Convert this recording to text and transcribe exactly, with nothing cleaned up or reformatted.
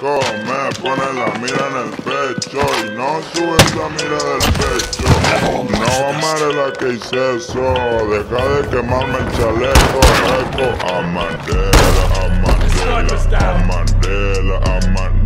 fresco, me pone la mira en el pecho y no sube esa mira del pecho. No amaré la que hice eso, deja de quemarme el chaleco. Eco a Mandela, a Mandela, a Mandela, a Mandela.